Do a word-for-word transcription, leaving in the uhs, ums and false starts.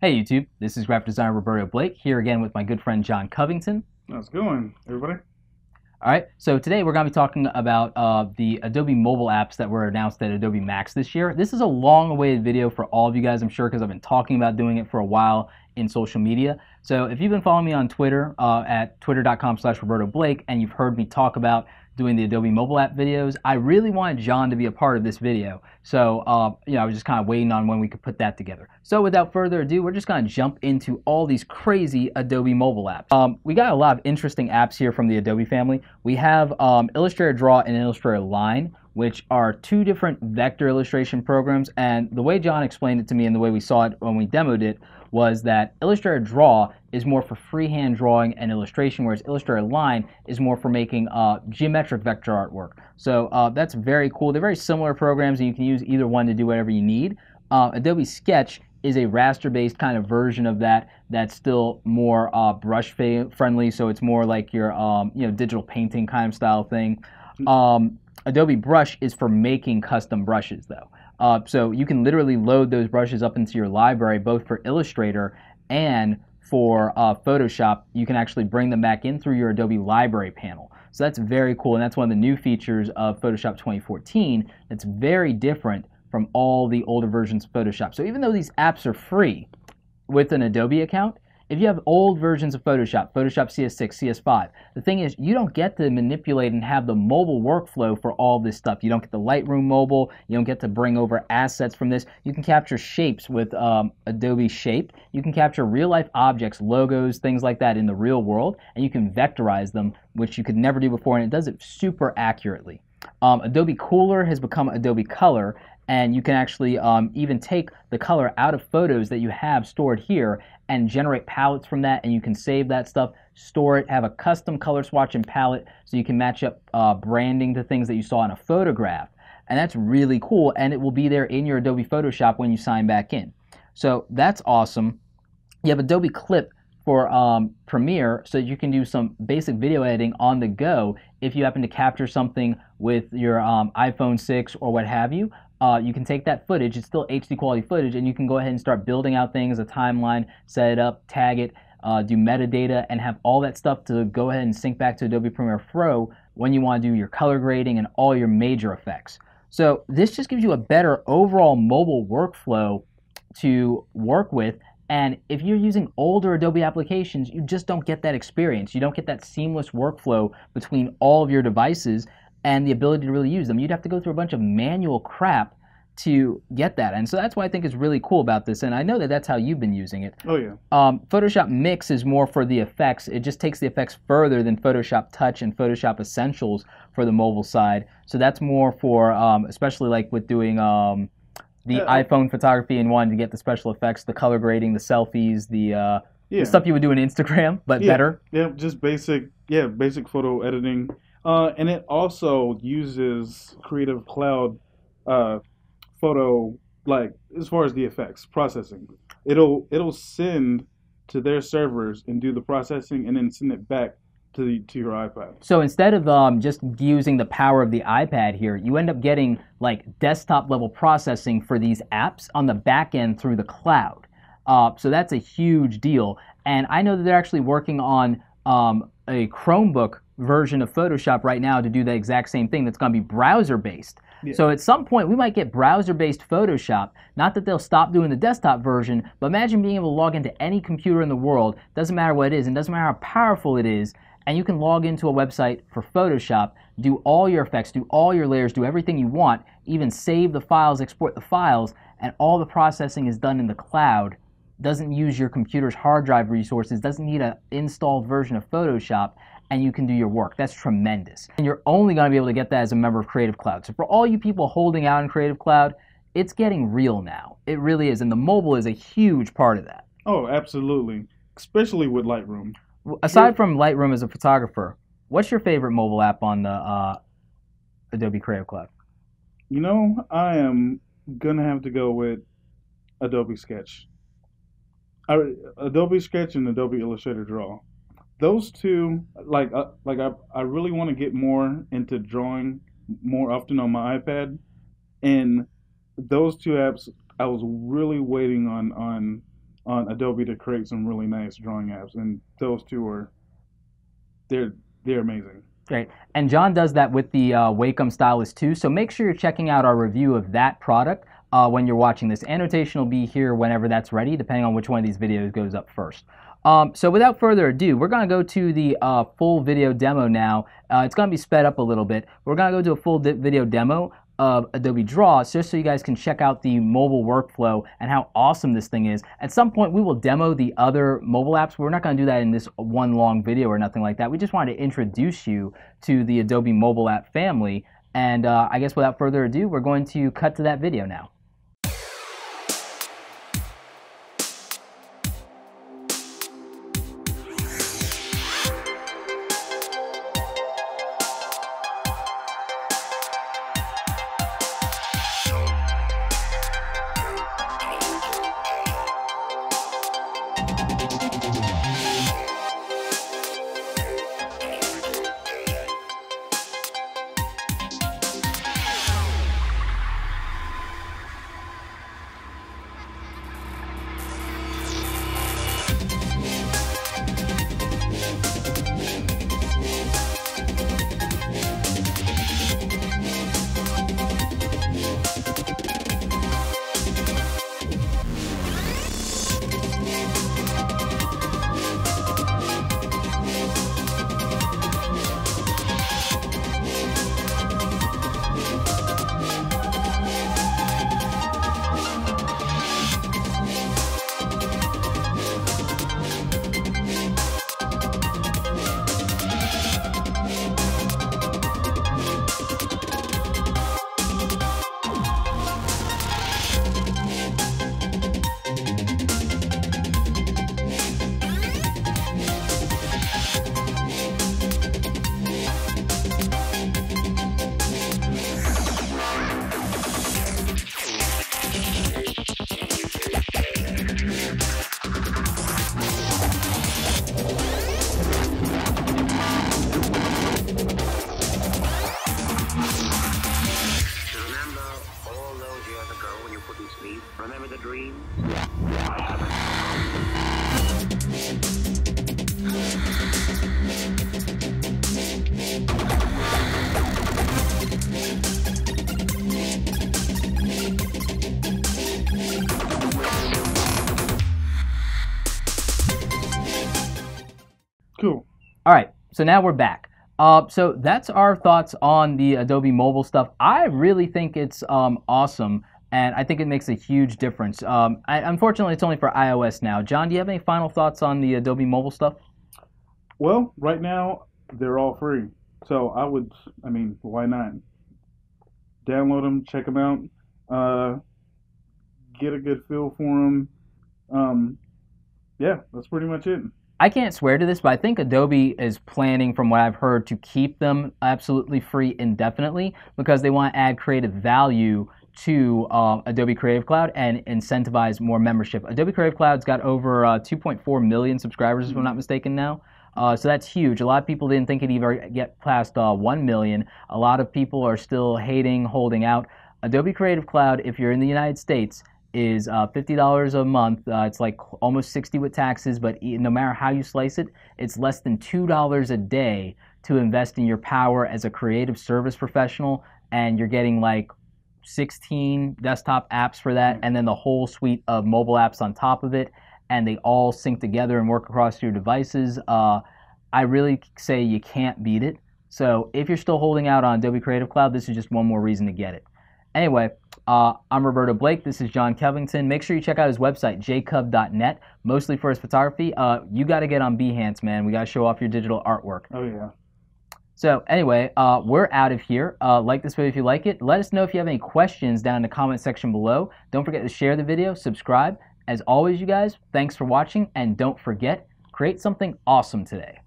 Hey YouTube, this is graphic designer Roberto Blake, here again with my good friend John Covington. How's it going, everybody? Alright, so today we're going to be talking about uh, the Adobe mobile apps that were announced at Adobe Max this year. This is a long-awaited video for all of you guys, I'm sure, because I've been talking about doing it for a while in social media. So if you've been following me on Twitter uh, at twitter.com slash Roberto Blake and you've heard me talk about doing the Adobe mobile app videos, I really wanted John to be a part of this video. So, uh, you know, I was just kind of waiting on when we could put that together. So without further ado, we're just going to jump into all these crazy Adobe mobile apps. Um, we got a lot of interesting apps here from the Adobe family. We have um, Illustrator Draw and Illustrator Line, which are two different vector illustration programs. And the way John explained it to me and the way we saw it when we demoed it was that Illustrator Draw is more for freehand drawing and illustration, whereas Illustrator Line is more for making uh, geometric vector artwork. So uh, that's very cool. They're very similar programs, and you can use either one to do whatever you need. Uh, Adobe Sketch is a raster-based kind of version of that that's still more uh, brush-friendly, so it's more like your um, you know, digital painting kind of style thing. Um, Adobe Brush is for making custom brushes, though. Uh, so you can literally load those brushes up into your library, both for Illustrator and for uh, Photoshop. You can actually bring them back in through your Adobe library panel. So that's very cool, and that's one of the new features of Photoshop twenty fourteen that's very different from all the older versions of Photoshop. So even though these apps are free with an Adobe account, if you have old versions of Photoshop, Photoshop C S six, C S five, the thing is you don't get to manipulate and have the mobile workflow for all this stuff. You don't get the Lightroom Mobile. You don't get to bring over assets from this. You can capture shapes with um, Adobe Shape. You can capture real-life objects, logos, things like that in the real world, and you can vectorize them, which you could never do before, and it does it super accurately. Um, Adobe Color has become Adobe Color, and you can actually um, even take the color out of photos that you have stored here and generate palettes from that, and you can save that stuff, store it, have a custom color swatch and palette so you can match up uh, branding to things that you saw in a photograph. And that's really cool, and it will be there in your Adobe Photoshop when you sign back in. So that's awesome. You have Adobe Clip for um, Premiere, so that you can do some basic video editing on the go if you happen to capture something with your um, iPhone six or what have you. Uh, you can take that footage, it's still H D quality footage, and you can go ahead and start building out things, a timeline, set it up, tag it, uh, do metadata, and have all that stuff to go ahead and sync back to Adobe Premiere Pro when you want to do your color grading and all your major effects. So this just gives you a better overall mobile workflow to work with, and if you're using older Adobe applications, you just don't get that experience. You don't get that seamless workflow between all of your devices and the ability to really use them. You'd have to go through a bunch of manual crap to get that. And so that's why I think is really cool about this. And I know that that's how you've been using it. Oh, yeah. Um, Photoshop Mix is more for the effects. It just takes the effects further than Photoshop Touch and Photoshop Essentials for the mobile side. So that's more for, um, especially like with doing um, the uh, iPhone photography and wanting to get the special effects, the color grading, the selfies, the, uh, yeah. the stuff you would do in Instagram, but yeah. better. Yeah, just basic, yeah, basic photo editing. Uh, and it also uses Creative Cloud uh, photo, like as far as the effects processing. It'll it'll send to their servers and do the processing and then send it back to the, to your iPad. So instead of um, just using the power of the iPad here, you end up getting like desktop level processing for these apps on the back end through the cloud. Uh, so that's a huge deal. And I know that they're actually working on um, a Chromebook version of Photoshop right now to do the exact same thing that's going to be browser-based. Yeah. So at some point, we might get browser-based Photoshop. Not that they'll stop doing the desktop version, but imagine being able to log into any computer in the world, doesn't matter what it is, and doesn't matter how powerful it is, and you can log into a website for Photoshop, do all your effects, do all your layers, do everything you want, even save the files, export the files, and all the processing is done in the cloud. Doesn't use your computer's hard drive resources, doesn't need an installed version of Photoshop, and you can do your work. That's tremendous. And you're only going to be able to get that as a member of Creative Cloud. So for all you people holding out in Creative Cloud, it's getting real now. It really is, and the mobile is a huge part of that. Oh, absolutely, especially with Lightroom. Aside from Lightroom as a photographer, what's your favorite mobile app on the uh, Adobe Creative Cloud? You know, I am going to have to go with Adobe Sketch. I, Adobe Sketch and Adobe Illustrator Draw. Those two, like, uh, like I, I really want to get more into drawing more often on my iPad, and those two apps I was really waiting on on on Adobe to create some really nice drawing apps, and those two are they're they're amazing. Great. And John does that with the uh, Wacom Stylus too, so make sure you're checking out our review of that product uh, when you're watching this. Annotation will be here whenever that's ready, depending on which one of these videos goes up first. Um, so without further ado, we're going to go to the uh, full video demo now. Uh, it's going to be sped up a little bit. We're going to go to a full video demo of Adobe Draw, just so you guys can check out the mobile workflow and how awesome this thing is. At some point, we will demo the other mobile apps. We're not going to do that in this one long video or nothing like that. We just wanted to introduce you to the Adobe mobile app family, and uh, I guess without further ado, we're going to cut to that video now. Cool. All right, so now we're back. Uh, so that's our thoughts on the Adobe mobile stuff. I really think it's um, awesome, and I think it makes a huge difference. Um, I, unfortunately, it's only for iOS now. John, do you have any final thoughts on the Adobe mobile stuff? Well, right now, they're all free. So I would, I mean, why not? Download them, check them out, uh, get a good feel for them. Um, yeah, that's pretty much it. I can't swear to this, but I think Adobe is planning, from what I've heard, to keep them absolutely free indefinitely because they want to add creative value to uh, Adobe Creative Cloud and incentivize more membership. Adobe Creative Cloud's got over uh, two point four million subscribers, if I'm not mistaken now. Uh, so that's huge. A lot of people didn't think it'd even get past uh, one million. A lot of people are still hating, holding out. Adobe Creative Cloud, if you're in the United States, is uh, fifty dollars a month. Uh, it's like almost sixty with taxes, but no matter how you slice it, it's less than two dollars a day to invest in your power as a creative service professional, and you're getting like sixteen desktop apps for that, and then the whole suite of mobile apps on top of it, and they all sync together and work across your devices. Uh, I really say you can't beat it. So if you're still holding out on Adobe Creative Cloud, this is just one more reason to get it. Anyway, uh, I'm Roberto Blake. This is John Covington. Make sure you check out his website, j cub dot net, mostly for his photography. Uh, you got to get on Behance, man. We got to show off your digital artwork. Oh, yeah. So anyway, uh, we're out of here. Uh, like this video if you like it. Let us know if you have any questions down in the comment section below. Don't forget to share the video, subscribe. As always, you guys, thanks for watching, and don't forget, create something awesome today.